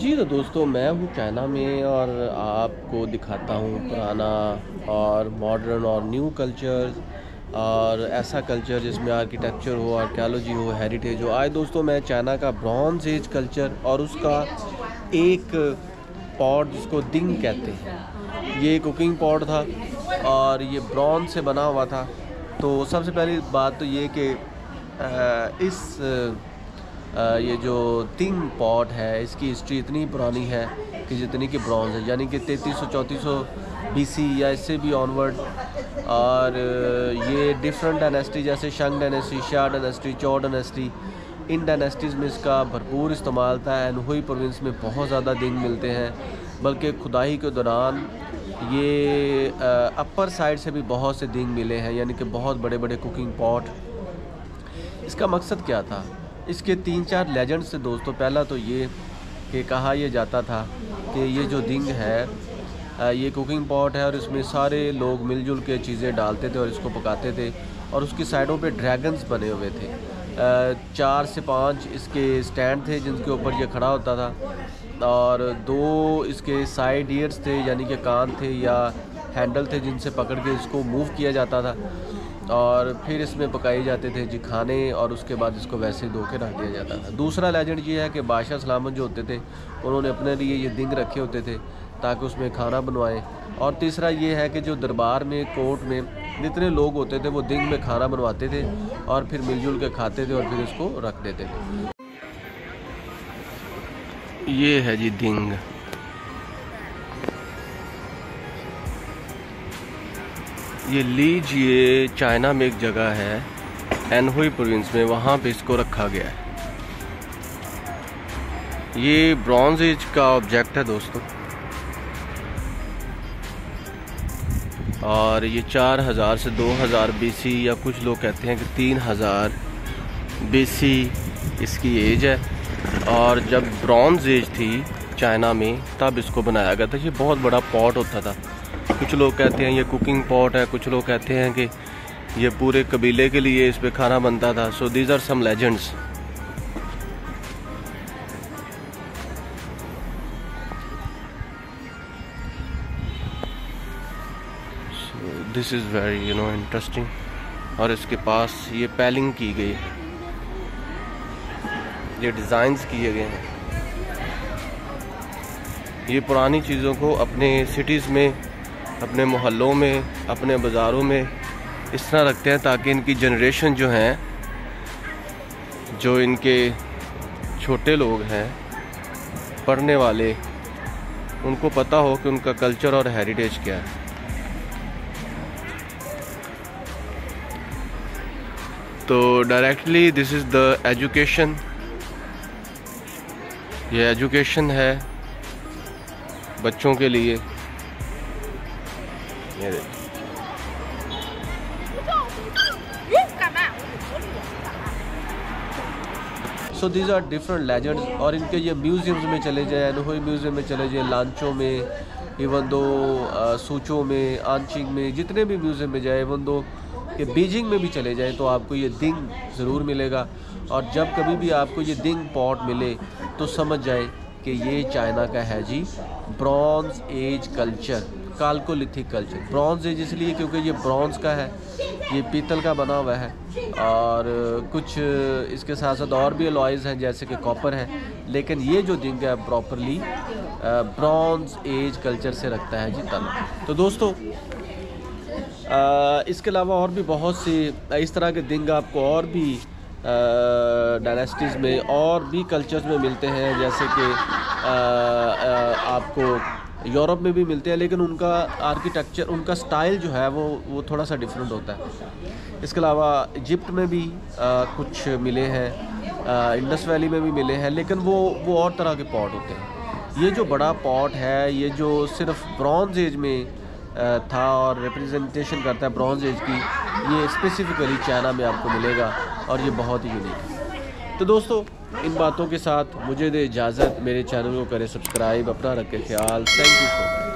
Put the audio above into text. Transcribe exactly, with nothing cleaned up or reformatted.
जी तो दोस्तों, मैं हूँ चाइना में और आपको दिखाता हूँ पुराना और मॉडर्न और न्यू कल्चर्स और ऐसा कल्चर जिसमें आर्किटेक्चर हो, आर्कियोलॉजी हो, हेरिटेज हो। आए दोस्तों, मैं चाइना का ब्रॉन्ज एज कल्चर और उसका एक पॉट जिसको दिंग कहते हैं, ये कुकिंग पॉट था और ये ब्रॉन्ज से बना हुआ था। तो सबसे पहली बात तो ये कि इस ये जो थिंग पॉट है इसकी हिस्ट्री इतनी पुरानी है कि जितनी कि ब्रॉन्ज है, यानी कि तैंतीस सौ चौंतीस सौ बीसी या इससे भी ऑनवर्ड। और ये डिफरेंट डायनेस्टी जैसे Shang dynasty, Xia dynasty, Zhou dynasty, इन डायनेस्टीज़ में इसका भरपूर इस्तेमाल था। एनहुई प्रोविंस में बहुत ज़्यादा दिंग मिलते हैं, बल्कि खुदाई के दौरान ये अपर साइड से भी बहुत से दिंग मिले हैं, यानी कि बहुत बड़े बड़े कुकिंग पॉट। इसका मकसद क्या था? इसके तीन चार लेजेंड्स थे दोस्तों। पहला तो ये कि कहा यह जाता था कि ये जो दिंग है ये कुकिंग पॉट है और इसमें सारे लोग मिलजुल के चीज़ें डालते थे और इसको पकाते थे, और उसकी साइडों पे ड्रैगन्स बने हुए थे। चार से पांच इसके स्टैंड थे जिनके ऊपर ये खड़ा होता था, और दो इसके साइड ईयर्स थे, यानी कि कान थे या हैंडल थे जिनसे पकड़ के इसको मूव किया जाता था, और फिर इसमें पकाए जाते थे जी खाने, और उसके बाद इसको वैसे ही धो के रख दिया जाता था। दूसरा लेजेंड ये है कि बादशाह सलामत जो होते थे उन्होंने अपने लिए ये दिंग रखे होते थे ताकि उसमें खाना बनवाएं। और तीसरा ये है कि जो दरबार में, कोर्ट में जितने लोग होते थे वो दिंग में खाना बनवाते थे और फिर मिलजुल के खाते थे और फिर इसको रख देते थे। ये है जी दिंग। ये लीजिए, चाइना में एक जगह है एनहुई प्रोविंस में, वहाँ पे इसको रखा गया है। ये ब्रॉन्ज एज का ऑब्जेक्ट है दोस्तों, और ये चार हज़ार से दो हज़ार बीसी या कुछ लोग कहते हैं कि तीन हज़ार बीसी इसकी एज है। और जब ब्रॉन्ज एज थी चाइना में तब इसको बनाया गया था। ये बहुत बड़ा पॉट होता था। कुछ लोग कहते हैं ये कुकिंग पॉट है, कुछ लोग कहते हैं कि ये पूरे कबीले के लिए इस पे खाना बनता था। So these are some legends. So this is very you know interesting. और इसके पास ये पैलिंग की गई है, ये डिज़ाइंस किए गए हैं। ये पुरानी चीज़ों को अपने सिटीज़ में, अपने मोहल्लों में, अपने बाज़ारों में इस तरह रखते हैं ताकि इनकी जनरेशन जो हैं, जो इनके छोटे लोग हैं, पढ़ने वाले, उनको पता हो कि उनका कल्चर और हेरिटेज क्या है। तो directly this is the education, ये एजुकेशन है बच्चों के लिए। ये so these are different legends. और इनके ये म्यूजियम्स में चले जाए, एनहुई म्यूजियम में चले जाए, लांचों में, इवन दो सूचो में, आंचिंग में, जितने भी म्यूजियम में जाए, इवन दो कि बीजिंग में भी चले जाए, तो आपको ये दिंग ज़रूर मिलेगा। और जब कभी भी आपको ये दिंग पॉट मिले तो समझ जाए कि ये चाइना का है जी bronze age culture, chalcolithic culture. Bronze age इसलिए क्योंकि ये ब्रॉन्ज का है, ये पीतल का बना हुआ है, और कुछ इसके साथ साथ और भी अलॉयज़ हैं जैसे कि कॉपर है, लेकिन ये जो दिंग है प्रॉपरली ब्रॉन्ज एज कल्चर से रखता है जी ताल्लुक। तो दोस्तों आ, इसके अलावा और भी बहुत से इस तरह के दिंग आपको और भी डायनेस्टीज़ में और भी कल्चर्स में मिलते हैं, जैसे कि आपको यूरोप में भी मिलते हैं, लेकिन उनका आर्किटेक्चर, उनका स्टाइल जो है वो वो थोड़ा सा डिफरेंट होता है। इसके अलावा इजिप्ट में भी आ, कुछ मिले हैं, इंडस वैली में भी मिले हैं, लेकिन वो वो और तरह के पॉट होते हैं। ये जो बड़ा पॉट है ये जो सिर्फ ब्रॉन्ज एज में आ, था और रिप्रेजेंटेशन करता है ब्रॉन्ज एज की, ये स्पेसिफिकली चाइना में आपको मिलेगा और ये बहुत ही यूनिक है। तो दोस्तों, इन बातों के साथ मुझे दे इजाज़त। मेरे चैनल को करें सब्सक्राइब, अपना रखें ख्याल। Thank you so much.